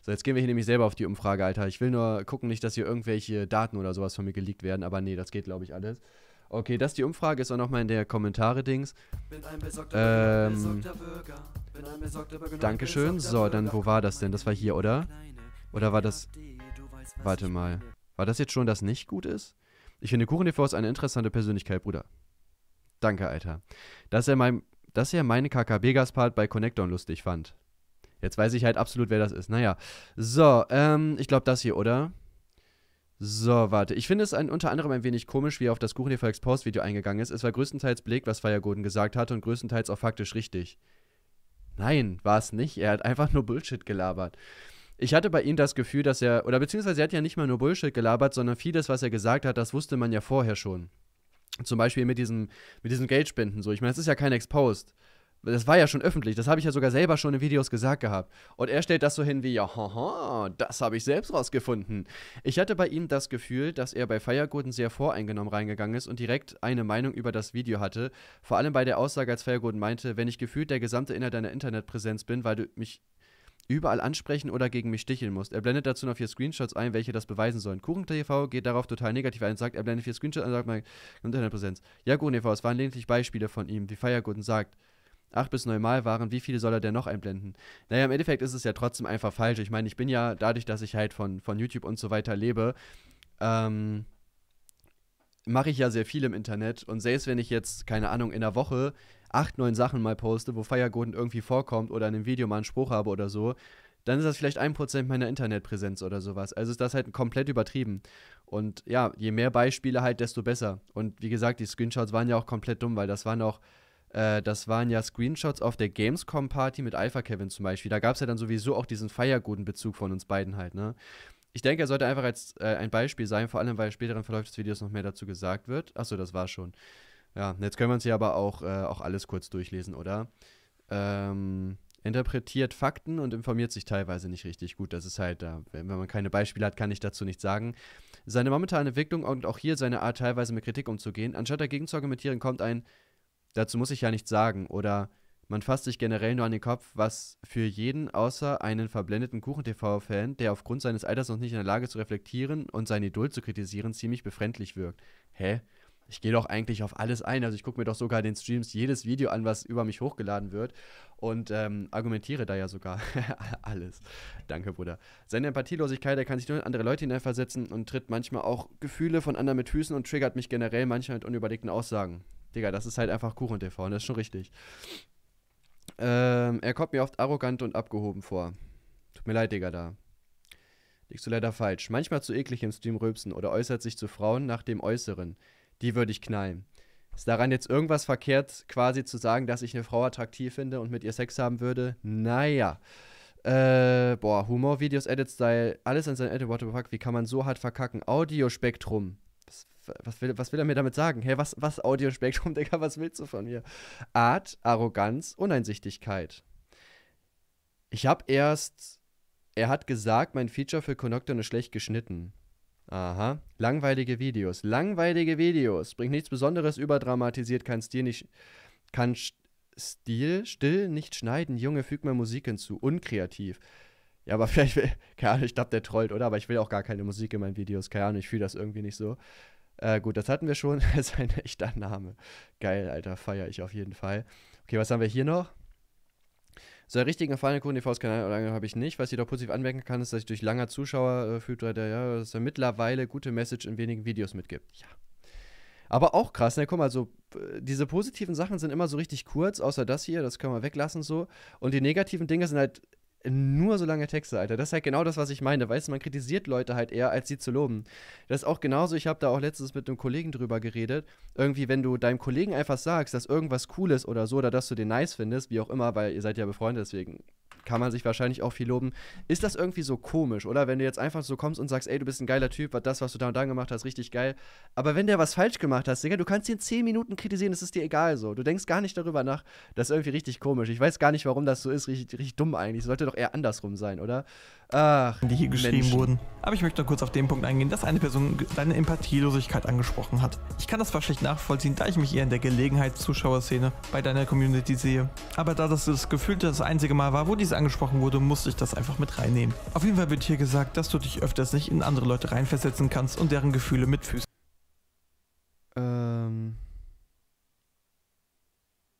So, jetzt gehen wir hier nämlich selber auf die Umfrage, Alter. Ich will nur gucken, nicht, dass hier irgendwelche Daten oder sowas von mir geleakt werden. Aber nee, das geht, glaube ich, alles. Okay, das die Umfrage ist auch nochmal in der Kommentare-Dings. Ähm, Dankeschön. So, dann, wo war das denn? Das war hier, oder? Oder war das... Warte mal. War das jetzt schon, das nicht gut ist? Ich finde, KuchenTV ist eine interessante Persönlichkeit, Bruder. Danke, Alter. Dass er mein... dass er meine K K B-Gaspart bei Connector lustig fand. Jetzt weiß ich halt absolut, wer das ist. Naja. So, ähm, ich glaube das hier, oder? So, warte. Ich finde es ein, unter anderem ein wenig komisch, wie er auf das KuchenTV-Post-Video eingegangen ist. Es war größtenteils belegt, was Feiergoden gesagt hatte und größtenteils auch faktisch richtig. Nein, war es nicht. Er hat einfach nur Bullshit gelabert. Ich hatte bei ihm das Gefühl, dass er, oder beziehungsweise er hat ja nicht mal nur Bullshit gelabert, sondern vieles, was er gesagt hat, das wusste man ja vorher schon. Zum Beispiel mit diesem, mit diesem Geldspenden so. Ich meine, das ist ja kein Exposed. Das war ja schon öffentlich. Das habe ich ja sogar selber schon in Videos gesagt gehabt. Und er stellt das so hin wie, ja, haha, das habe ich selbst rausgefunden. Ich hatte bei ihm das Gefühl, dass er bei Feiergoden sehr voreingenommen reingegangen ist und direkt eine Meinung über das Video hatte. Vor allem bei der Aussage, als Feiergoden meinte, wenn ich gefühlt der gesamte Inhalt deiner Internetpräsenz bin, weil du mich... überall ansprechen oder gegen mich sticheln musst. Er blendet dazu noch vier Screenshots ein, welche das beweisen sollen. KuchenTV geht darauf total negativ ein und sagt, er blendet vier Screenshots ein und sagt, meine Internetpräsenz. Ja, KuchenTV, es waren lediglich Beispiele von ihm, wie Feiergoden sagt. acht bis neun Mal waren, wie viele soll er denn noch einblenden? Naja, im Endeffekt ist es ja trotzdem einfach falsch. Ich meine, ich bin ja, dadurch, dass ich halt von, von YouTube und so weiter lebe, ähm, mache ich ja sehr viel im Internet. Und selbst wenn ich jetzt, keine Ahnung, in der Woche acht, neun Sachen mal poste, wo Feiergoden irgendwie vorkommt oder in einem Video mal einen Spruch habe oder so, dann ist das vielleicht ein Prozent meiner Internetpräsenz oder sowas. Also ist das halt komplett übertrieben. Und ja, je mehr Beispiele halt, desto besser. Und wie gesagt, die Screenshots waren ja auch komplett dumm, weil das waren auch, äh, das waren ja Screenshots auf der Gamescom-Party mit Alpha Kevin zum Beispiel. Da gab es ja dann sowieso auch diesen Feiergoden-Bezug von uns beiden halt, ne? Ich denke, er sollte einfach als äh, ein Beispiel sein, vor allem, weil später im Verlauf des Videos noch mehr dazu gesagt wird. Achso, das war schon. Ja, jetzt können wir uns hier aber auch, äh, auch alles kurz durchlesen, oder? Ähm... interpretiert Fakten und informiert sich teilweise nicht richtig gut. Das ist halt, wenn man keine Beispiele hat, kann ich dazu nichts sagen. Seine momentane Entwicklung und auch hier seine Art, teilweise mit Kritik umzugehen, anstatt dagegen zu argumentieren, kommt ein, dazu muss ich ja nichts sagen, oder man fasst sich generell nur an den Kopf, was für jeden außer einen verblendeten KuchenTV-Fan, der aufgrund seines Alters noch nicht in der Lage zu reflektieren und sein Idol zu kritisieren, ziemlich befremdlich wirkt. Hä? Ich gehe doch eigentlich auf alles ein, also ich gucke mir doch sogar den Streams jedes Video an, was über mich hochgeladen wird und ähm, argumentiere da ja sogar alles. Danke, Bruder. Seine Empathielosigkeit, er kann sich nur in andere Leute hineinversetzen und tritt manchmal auch Gefühle von anderen mit Füßen und triggert mich generell manchmal mit unüberlegten Aussagen. Digga, das ist halt einfach KuchenTV und das ist schon richtig. Ähm, er kommt mir oft arrogant und abgehoben vor. Tut mir leid, Digga, da liegst du leider falsch. Manchmal zu eklig im Stream rülpsen oder äußert sich zu Frauen nach dem Äußeren. Die würde ich knallen. Ist daran jetzt irgendwas verkehrt, quasi zu sagen, dass ich eine Frau attraktiv finde und mit ihr Sex haben würde? Naja. Äh, boah, Humor, Videos, Edit-Style, alles an seinem Edit, what the fuck, wie kann man so hart verkacken? Audiospektrum. Was, was, will, was will er mir damit sagen? Hä, was, was Audiospektrum, Digga, was willst du von mir? Art, Arroganz, Uneinsichtigkeit. Ich hab erst, er hat gesagt, mein Feature für Connector ist schlecht geschnitten. Aha, langweilige Videos, langweilige Videos, bringt nichts Besonderes, überdramatisiert, kann Stil nicht, kann Stil still nicht schneiden, Junge, fügt mal Musik hinzu, unkreativ. Ja, aber vielleicht, will, keine Ahnung, ich glaube, der trollt, oder? Aber ich will auch gar keine Musik in meinen Videos, keine Ahnung, ich fühle das irgendwie nicht so. Äh, gut, das hatten wir schon, das ist ein echter Name. Geil, Alter, feiere ich auf jeden Fall. Okay, was haben wir hier noch? So einen richtigen erfahrenen KuchenTV-Kanal habe ich nicht. Was ich doch positiv anmerken kann, ist, dass ich durch langer Zuschauer äh, fühlt, ja, dass er mittlerweile gute Message in wenigen Videos mitgibt. Ja. Aber auch krass, ne? Guck mal, so, diese positiven Sachen sind immer so richtig kurz, außer das hier, das können wir weglassen so. Und die negativen Dinge sind halt nur so lange Texte, Alter. Das ist halt genau das, was ich meine. Weißt du, man kritisiert Leute halt eher, als sie zu loben. Das ist auch genauso, ich habe da auch letztens mit einem Kollegen drüber geredet. Irgendwie, wenn du deinem Kollegen einfach sagst, dass irgendwas cool ist oder so, oder dass du den nice findest, wie auch immer, weil ihr seid ja befreundet, deswegen kann man sich wahrscheinlich auch viel loben. Ist das irgendwie so komisch, oder? Wenn du jetzt einfach so kommst und sagst, ey, du bist ein geiler Typ, das, was du da und da gemacht hast, richtig geil. Aber wenn der was falsch gemacht hast, Digga, du kannst ihn zehn Minuten kritisieren, das ist dir egal so. Du denkst gar nicht darüber nach. Das ist irgendwie richtig komisch. Ich weiß gar nicht, warum das so ist. Richtig, richtig dumm eigentlich. Sollte doch eher andersrum sein, oder? Ach, die hier geschrieben Menschen. Wurden. Aber ich möchte noch kurz auf den Punkt eingehen, dass eine Person seine Empathielosigkeit angesprochen hat. Ich kann das zwar schlecht nachvollziehen, da ich mich eher in der Gelegenheits-Zuschauerszene bei deiner Community sehe. Aber da das das gefühlte das einzige Mal war, wo dies angesprochen wurde, musste ich das einfach mit reinnehmen. Auf jeden Fall wird hier gesagt, dass du dich öfters nicht in andere Leute reinversetzen kannst und deren Gefühle mitfühlst. Ähm...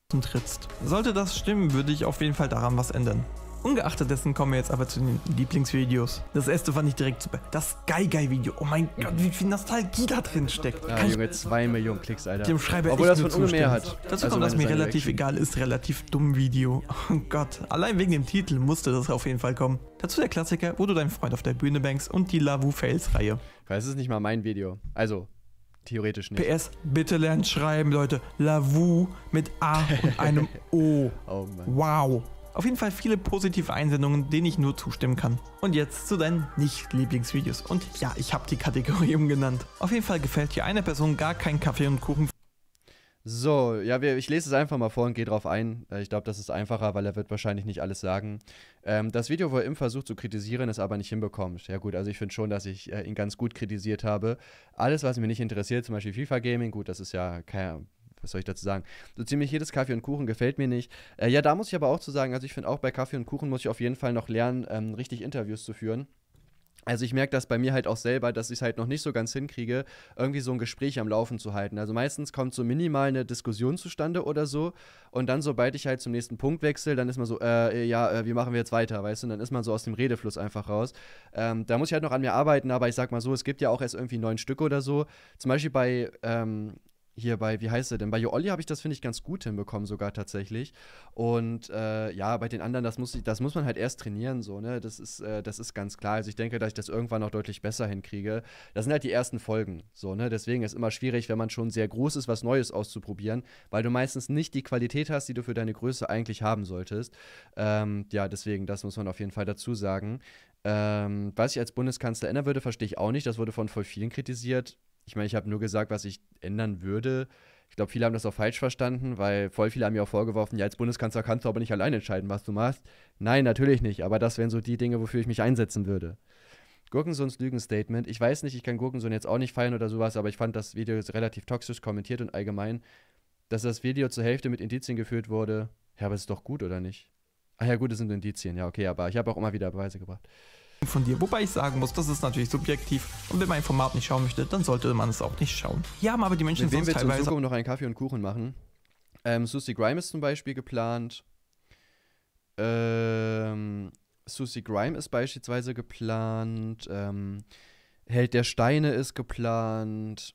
trittst. Sollte das stimmen, würde ich auf jeden Fall daran was ändern. Ungeachtet dessen kommen wir jetzt aber zu den Lieblingsvideos. Das erste fand ich direkt super. Das Sky Guy Video. Oh mein Gott, wie viel Nostalgie da drin steckt. Ja, Junge, zwei Millionen Klicks, Alter. Dem Schreiber obwohl echt das von mehr hat. Dazu also kommt, dass mir relativ Action. Egal ist, relativ dumm Video. Oh Gott, allein wegen dem Titel musste das auf jeden Fall kommen. Dazu der Klassiker, wo du deinen Freund auf der Bühne bangst und die Lavu Fails Reihe. Weil es ist nicht mal mein Video. Also, theoretisch nicht. P S, bitte lernt schreiben, Leute. Lavu mit A und einem O. Oh Mann. Wow. Auf jeden Fall viele positive Einsendungen, denen ich nur zustimmen kann. Und jetzt zu deinen Nicht-Lieblingsvideos. Und ja, ich habe die Kategorie umgenannt. Auf jeden Fall gefällt hier einer Person gar kein Kaffee und Kuchen. So, ja, wir, ich lese es einfach mal vor und gehe drauf ein. Ich glaube, das ist einfacher, weil er wird wahrscheinlich nicht alles sagen. Ähm, das Video, wo er im Versuch zu kritisieren, es aber nicht hinbekommt. Ja gut, also ich finde schon, dass ich äh, ihn ganz gut kritisiert habe. Alles, was mich nicht interessiert, zum Beispiel FIFA-Gaming, gut, das ist ja kein... Was soll ich dazu sagen? So ziemlich jedes Kaffee und Kuchen gefällt mir nicht. Äh, ja, da muss ich aber auch zu sagen, also ich finde auch bei Kaffee und Kuchen muss ich auf jeden Fall noch lernen, ähm, richtig Interviews zu führen. Also ich merke das bei mir halt auch selber, dass ich es halt noch nicht so ganz hinkriege, irgendwie so ein Gespräch am Laufen zu halten. Also meistens kommt so minimal eine Diskussion zustande oder so und dann, sobald ich halt zum nächsten Punkt wechsle, dann ist man so, äh, ja, äh, wie machen wir jetzt weiter, weißt du? Und dann ist man so aus dem Redefluss einfach raus. Ähm, da muss ich halt noch an mir arbeiten, aber ich sag mal so, es gibt ja auch erst irgendwie neun Stück oder so. Zum Beispiel bei, ähm, hier bei, wie heißt er denn? Bei Joolli habe ich das, finde ich, ganz gut hinbekommen sogar tatsächlich. Und äh, ja, bei den anderen, das muss, ich, das muss man halt erst trainieren, so, ne? Das ist, äh, das ist ganz klar. Also ich denke, dass ich das irgendwann noch deutlich besser hinkriege. Das sind halt die ersten Folgen, so, ne? Deswegen ist es immer schwierig, wenn man schon sehr groß ist, was Neues auszuprobieren, weil du meistens nicht die Qualität hast, die du für deine Größe eigentlich haben solltest. Ähm, ja, deswegen, das muss man auf jeden Fall dazu sagen. Ähm, was ich als Bundeskanzler ändern würde, verstehe ich auch nicht. Das wurde von voll vielen kritisiert. Ich meine, ich habe nur gesagt, was ich ändern würde. Ich glaube, viele haben das auch falsch verstanden, weil voll viele haben mir auch vorgeworfen, ja, als Bundeskanzler kannst du aber nicht alleine entscheiden, was du machst. Nein, natürlich nicht, aber das wären so die Dinge, wofür ich mich einsetzen würde. Gurkensohns Lügenstatement. Ich weiß nicht, ich kann Gurkensohn jetzt auch nicht feiern oder sowas, aber ich fand das Video jetzt relativ toxisch kommentiert und allgemein, dass das Video zur Hälfte mit Indizien geführt wurde. Ja, aber ist doch gut, oder nicht? Ach ja, gut, es sind Indizien. Ja, okay, aber ich habe auch immer wieder Beweise gebracht. Von dir, wobei ich sagen muss, das ist natürlich subjektiv und wenn man ein Format nicht schauen möchte, dann sollte man es auch nicht schauen. Hier haben aber die Menschen sonst teilweise... Mit wem wir in Zukunft noch einen Kaffee und Kuchen machen. Ähm, Susie Grime ist zum Beispiel geplant. Ähm, Susie Grime ist beispielsweise geplant. Ähm, Held der Steine ist geplant.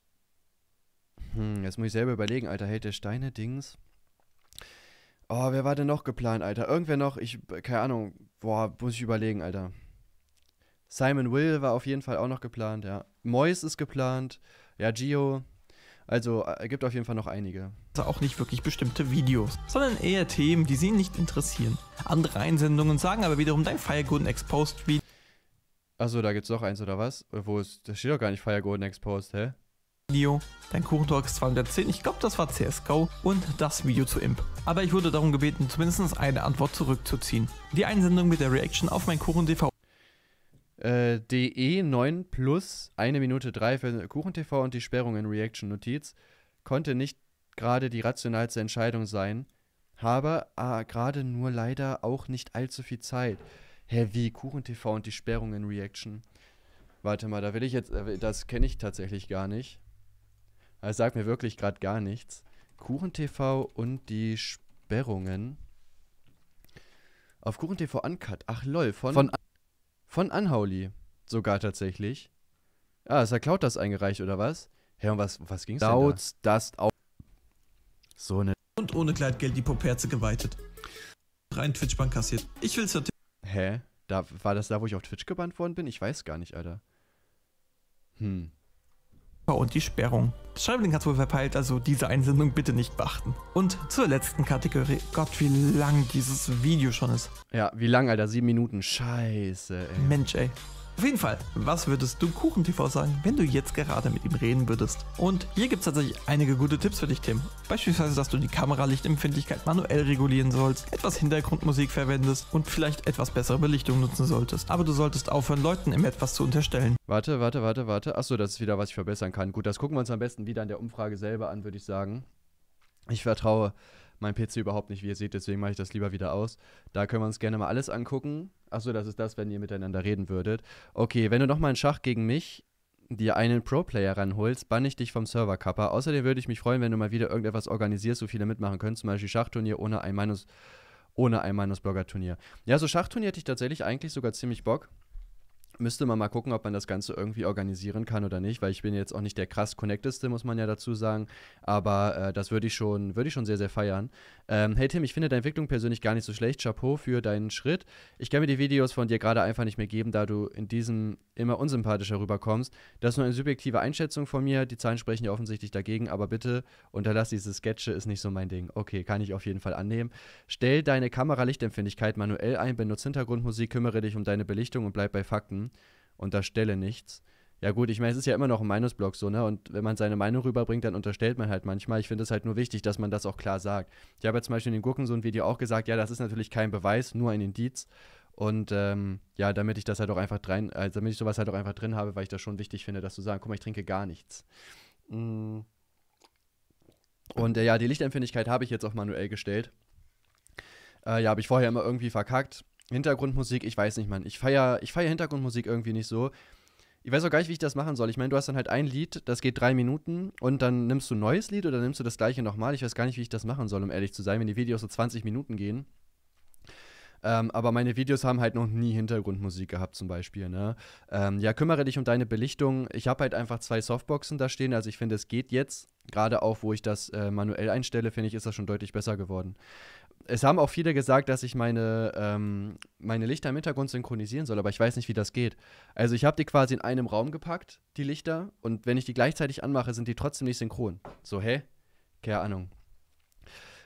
Hm, jetzt muss ich selber überlegen, Alter, Held der Steine, Dings... Oh, wer war denn noch geplant, Alter? Irgendwer noch? Ich, keine Ahnung. Boah, muss ich überlegen, Alter. Simon Will war auf jeden Fall auch noch geplant, ja. Mois ist geplant. Ja, Gio. Also, es gibt auf jeden Fall noch einige. Auch nicht wirklich bestimmte Videos, sondern eher Themen, die sie nicht interessieren. Andere Einsendungen sagen aber wiederum dein Feiergoden Exposed Video. Achso, da gibt's noch eins, oder was? Wo ist, da steht doch gar nicht Feiergoden Exposed, hä? Video, dein Kuchentalks zweihundertzehn, ich glaube das war C S G O und das Video zu Imp. Aber ich wurde darum gebeten, zumindest eine Antwort zurückzuziehen. Die Einsendung mit der Reaction auf mein KuchenTV. Äh, D E neun plus eine Minute drei für KuchenTV und die Sperrung in Reaction-Notiz konnte nicht gerade die rationalste Entscheidung sein, habe ah, gerade nur leider auch nicht allzu viel Zeit. Hä, wie? KuchenTV und die Sperrung in Reaction? Warte mal, da will ich jetzt, das kenne ich tatsächlich gar nicht. Das sagt mir wirklich gerade gar nichts. KuchenTV und die Sperrungen. Auf KuchenTV Uncut. Ach lol, von, von, von Unholy. Sogar tatsächlich. Ah, ist der Cloud das eingereicht, oder was? Hä, hey, um was, was ging's Clouds, denn da? Das auch. So eine... Und ohne Kleidgeld die Poperze geweitet. Rein Twitch-Bank kassiert. Ich will's natürlich... Hä? Da, war das da, wo ich auf Twitch gebannt worden bin? Ich weiß gar nicht, Alter. Hm. Und die Sperrung. Das Schreiblink hat wohl verpeilt, also diese Einsendung bitte nicht beachten. Und zur letzten Kategorie. Gott, wie lang dieses Video schon ist. Ja, wie lang, Alter? Sieben Minuten. Scheiße, ey. Mensch, ey. Auf jeden Fall, was würdest du KuchenTV sagen, wenn du jetzt gerade mit ihm reden würdest? Und hier gibt es tatsächlich einige gute Tipps für dich, Tim. Beispielsweise, dass du die Kameralichtempfindlichkeit manuell regulieren sollst, etwas Hintergrundmusik verwendest und vielleicht etwas bessere Belichtung nutzen solltest. Aber du solltest aufhören, Leuten immer etwas zu unterstellen. Warte, warte, warte, warte. Achso, das ist wieder, was ich verbessern kann. Gut, das gucken wir uns am besten wieder in der Umfrage selber an, würde ich sagen. Ich vertraue mein P C überhaupt nicht, wie ihr seht, deswegen mache ich das lieber wieder aus. Da können wir uns gerne mal alles angucken. Achso, das ist das, wenn ihr miteinander reden würdet. Okay, wenn du nochmal einen Schach gegen mich dir einen Pro-Player ranholst, bann ich dich vom Server-Kapper. Außerdem würde ich mich freuen, wenn du mal wieder irgendetwas organisierst, so viele mitmachen können. Zum Beispiel Schachturnier ohne ein Minus, ohne ein Minus-Blogger-Turnier. Ja, so Schachturnier hätte ich tatsächlich eigentlich sogar ziemlich Bock. Müsste man mal gucken, ob man das Ganze irgendwie organisieren kann oder nicht, weil ich bin jetzt auch nicht der krass Connecteste, muss man ja dazu sagen, aber äh, das würde ich schon, würde ich schon sehr, sehr feiern. Ähm, hey Tim, ich finde deine Entwicklung persönlich gar nicht so schlecht, Chapeau für deinen Schritt. Ich kann mir die Videos von dir gerade einfach nicht mehr geben, da du in diesem immer unsympathischer rüberkommst. Das ist nur eine subjektive Einschätzung von mir, die Zahlen sprechen ja offensichtlich dagegen, aber bitte unterlass diese Sketche, ist nicht so mein Ding. Okay, kann ich auf jeden Fall annehmen. Stell deine Kameralichtempfindlichkeit manuell ein, benutze Hintergrundmusik, kümmere dich um deine Belichtung und bleib bei Fakten. Unterstelle nichts. Ja gut, ich meine, es ist ja immer noch ein Meinungsblock so, ne? Und wenn man seine Meinung rüberbringt, dann unterstellt man halt manchmal. Ich finde es halt nur wichtig, dass man das auch klar sagt. Ich habe ja zum Beispiel in dem Gurkensohn-Video auch gesagt, ja, das ist natürlich kein Beweis, nur ein Indiz. Und ähm, ja, damit ich das halt auch einfach rein, also damit ich sowas halt auch einfach drin habe, weil ich das schon wichtig finde, dass du sagen, guck mal, ich trinke gar nichts. Und äh, ja, die Lichtempfindlichkeit habe ich jetzt auch manuell gestellt. Äh, ja, habe ich vorher immer irgendwie verkackt. Hintergrundmusik, ich weiß nicht, Mann. Ich feiere ich feier Hintergrundmusik irgendwie nicht so. Ich weiß auch gar nicht, wie ich das machen soll. Ich meine, du hast dann halt ein Lied, das geht drei Minuten und dann nimmst du ein neues Lied oder nimmst du das gleiche nochmal. Ich weiß gar nicht, wie ich das machen soll, um ehrlich zu sein, wenn die Videos so zwanzig Minuten gehen. Ähm, aber meine Videos haben halt noch nie Hintergrundmusik gehabt zum Beispiel, ne? Ähm, ja, kümmere dich um deine Belichtung. Ich habe halt einfach zwei Softboxen da stehen, also ich finde, es geht jetzt. Gerade auch, wo ich das äh, manuell einstelle, finde ich, ist das schon deutlich besser geworden. Es haben auch viele gesagt, dass ich meine, ähm, meine Lichter im Hintergrund synchronisieren soll, aber ich weiß nicht, wie das geht. Also ich habe die quasi in einem Raum gepackt, die Lichter, und wenn ich die gleichzeitig anmache, sind die trotzdem nicht synchron. So, hä? Keine Ahnung.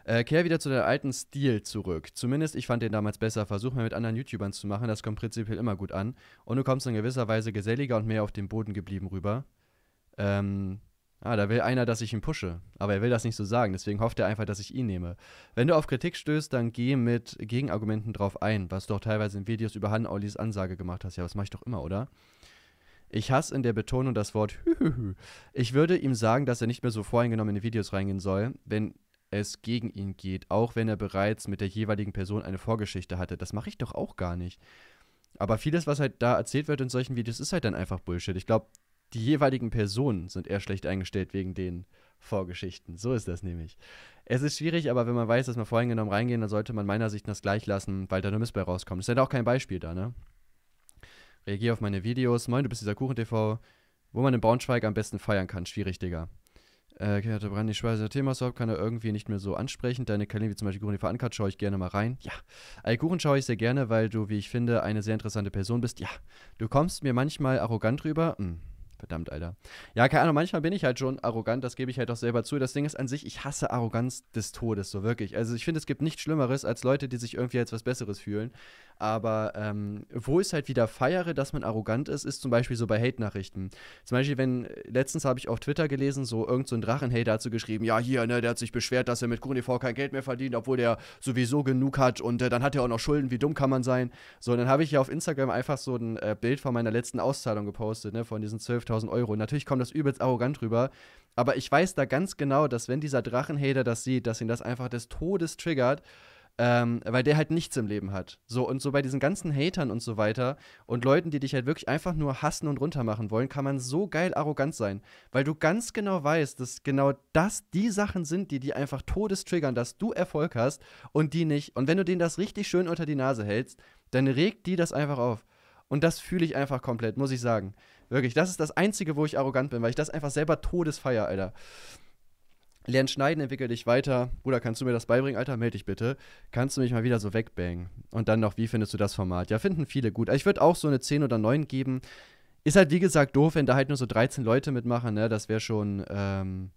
Äh, kehr wieder zu deinem alten Stil zurück. Zumindest, ich fand den damals besser. Versuch mal mit anderen YouTubern zu machen, das kommt prinzipiell immer gut an. Und du kommst in gewisser Weise geselliger und mehr auf dem Boden geblieben rüber. Ähm... Ah, da will einer, dass ich ihn pushe. Aber er will das nicht so sagen, deswegen hofft er einfach, dass ich ihn nehme. Wenn du auf Kritik stößt, dann geh mit Gegenargumenten drauf ein, was du auch teilweise in Videos über Han-Aulis Ansage gemacht hast. Ja, das mache ich doch immer, oder? Ich hasse in der Betonung das Wort Hühühü. Ich würde ihm sagen, dass er nicht mehr so voreingenommen in die Videos reingehen soll, wenn es gegen ihn geht, auch wenn er bereits mit der jeweiligen Person eine Vorgeschichte hatte. Das mache ich doch auch gar nicht. Aber vieles, was halt da erzählt wird in solchen Videos, ist halt dann einfach Bullshit. Ich glaube, die jeweiligen Personen sind eher schlecht eingestellt wegen den Vorgeschichten. So ist das nämlich. Es ist schwierig, aber wenn man weiß, dass man voreingenommen reingehen, dann sollte man meiner Sicht das gleich lassen, weil da nur Mist bei rauskommt. Ist ja auch kein Beispiel da, ne? Reagier auf meine Videos. Moin, du bist dieser KuchenTV, wo man in Braunschweig am besten feiern kann. Schwierig, Digga. Äh, Karte Brand, ich weiß, der Thema kann er irgendwie nicht mehr so ansprechen. Deine Kanäle, wie zum Beispiel Kuchen verankert, schaue ich gerne mal rein. Ja. Alkuchen schaue ich sehr gerne, weil du, wie ich finde, eine sehr interessante Person bist. Ja. Du kommst mir manchmal arrogant rüber. Hm. Verdammt, Alter. Ja, keine Ahnung, manchmal bin ich halt schon arrogant, das gebe ich halt auch selber zu. Das Ding ist an sich, ich hasse Arroganz des Todes, so wirklich. Also ich finde, es gibt nichts Schlimmeres, als Leute, die sich irgendwie als was Besseres fühlen. Aber ähm, wo ich es halt wieder feiere, dass man arrogant ist, ist zum Beispiel so bei Hate-Nachrichten. Zum Beispiel, wenn, letztens habe ich auf Twitter gelesen, so irgend so ein Drachenhater hat so geschrieben, ja hier, ne, der hat sich beschwert, dass er mit KuchenTV kein Geld mehr verdient, obwohl der sowieso genug hat und äh, dann hat er auch noch Schulden, wie dumm kann man sein. So, dann habe ich ja auf Instagram einfach so ein äh, Bild von meiner letzten Auszahlung gepostet, ne, von diesen zwölftausend Euro. Natürlich kommt das übelst arrogant rüber, aber ich weiß da ganz genau, dass wenn dieser Drachenhater das sieht, dass ihn das einfach des Todes triggert, ähm, weil der halt nichts im Leben hat. So, und so bei diesen ganzen Hatern und so weiter und Leuten, die dich halt wirklich einfach nur hassen und runtermachen wollen, kann man so geil arrogant sein, weil du ganz genau weißt, dass genau das die Sachen sind, die die einfach Todes triggern, dass du Erfolg hast und die nicht. Und wenn du denen das richtig schön unter die Nase hältst, dann regt die das einfach auf. Und das fühle ich einfach komplett, muss ich sagen. Wirklich, das ist das Einzige, wo ich arrogant bin, weil ich das einfach selber todesfeier, Alter. Lern schneiden, entwickel dich weiter. Bruder, kannst du mir das beibringen? Alter, melde dich bitte. Kannst du mich mal wieder so wegbangen? Und dann noch, wie findest du das Format? Ja, finden viele gut. Ich würde auch so eine zehn oder neun geben. Ist halt, wie gesagt, doof, wenn da halt nur so dreizehn Leute mitmachen, ne? Das wäre schon, ähm,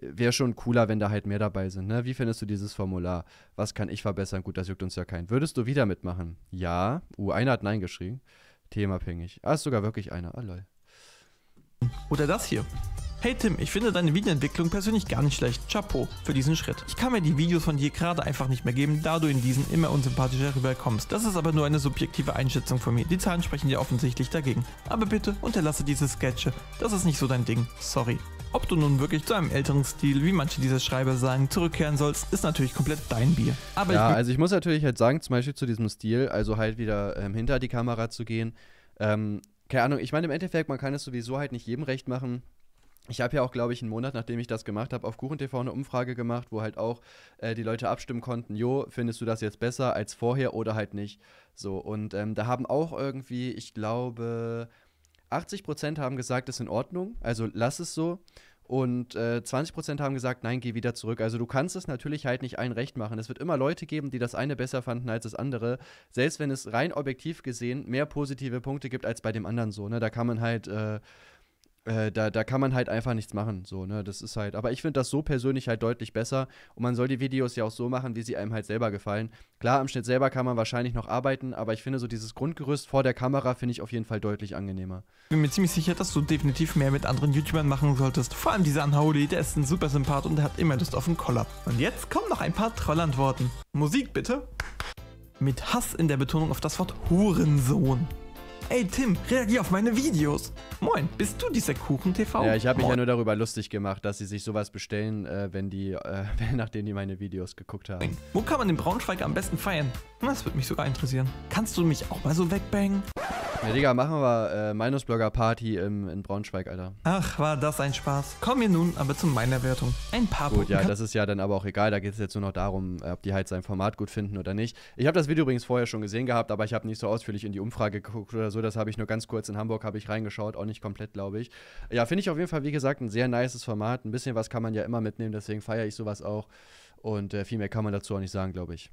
wäre schon cooler, wenn da halt mehr dabei sind, ne? Wie findest du dieses Formular? Was kann ich verbessern? Gut, das juckt uns ja keinen. Würdest du wieder mitmachen? Ja. Uh, einer hat Nein geschrieben. Themenabhängig. Ah, ist sogar wirklich einer. Ah, lol. Oder das hier. Hey Tim, ich finde deine Videoentwicklung persönlich gar nicht schlecht. Chapeau für diesen Schritt. Ich kann mir die Videos von dir gerade einfach nicht mehr geben, da du in diesen immer unsympathischer rüberkommst. Das ist aber nur eine subjektive Einschätzung von mir. Die Zahlen sprechen dir offensichtlich dagegen. Aber bitte unterlasse diese Sketche. Das ist nicht so dein Ding. Sorry. Ob du nun wirklich zu einem älteren Stil, wie manche dieser Schreiber sagen, zurückkehren sollst, ist natürlich komplett dein Bier. Aber ja, ich also ich muss natürlich halt sagen, zum Beispiel zu diesem Stil, also halt wieder ähm, hinter die Kamera zu gehen. Ähm, keine Ahnung, ich meine im Endeffekt, man kann es sowieso halt nicht jedem recht machen. Ich habe ja auch, glaube ich, einen Monat, nachdem ich das gemacht habe, auf KuchenTV eine Umfrage gemacht, wo halt auch äh, die Leute abstimmen konnten, jo, findest du das jetzt besser als vorher oder halt nicht? So, und ähm, da haben auch irgendwie, ich glaube, achtzig Prozent haben gesagt, ist in Ordnung, also lass es so. Und äh, zwanzig Prozent haben gesagt, nein, geh wieder zurück. Also du kannst es natürlich halt nicht allen recht machen. Es wird immer Leute geben, die das eine besser fanden als das andere. Selbst wenn es rein objektiv gesehen mehr positive Punkte gibt als bei dem anderen so, ne? Da kann man halt äh, Äh, da, da kann man halt einfach nichts machen, so, ne, das ist halt, aber ich finde das so persönlich halt deutlich besser und man soll die Videos ja auch so machen, wie sie einem halt selber gefallen. Klar, am Schnitt selber kann man wahrscheinlich noch arbeiten, aber ich finde so dieses Grundgerüst vor der Kamera finde ich auf jeden Fall deutlich angenehmer. Ich bin mir ziemlich sicher, dass du definitiv mehr mit anderen YouTubern machen solltest, vor allem dieser Unholy, der ist ein super Sympath und der hat immer Lust auf einen Koller. Und jetzt kommen noch ein paar Trollantworten. Musik bitte. Mit Hass in der Betonung auf das Wort Hurensohn. Ey Tim, reagier auf meine Videos. Moin, bist du dieser KuchenTV? Ja, ich habe mich ja nur darüber lustig gemacht, dass sie sich sowas bestellen, äh, wenn die, äh, nachdem die meine Videos geguckt haben. Wo kann man den Braunschweig am besten feiern? Das würde mich sogar interessieren. Kannst du mich auch mal so wegbangen? Ja, Digga, machen wir äh, Meinungsblogger-Party in Braunschweig, Alter. Ach, war das ein Spaß. Kommen wir nun aber zu meiner Wertung. Ein paar Punkte. Gut, ja, das ist ja dann aber auch egal. Da geht es jetzt nur noch darum, ob die halt sein Format gut finden oder nicht. Ich habe das Video übrigens vorher schon gesehen gehabt, aber ich habe nicht so ausführlich in die Umfrage geguckt oder so. Das habe ich nur ganz kurz in Hamburg habe ich reingeschaut. Auch nicht komplett, glaube ich. Ja, finde ich auf jeden Fall, wie gesagt, ein sehr nices Format. Ein bisschen was kann man ja immer mitnehmen, deswegen feiere ich sowas auch. Und äh, viel mehr kann man dazu auch nicht sagen, glaube ich.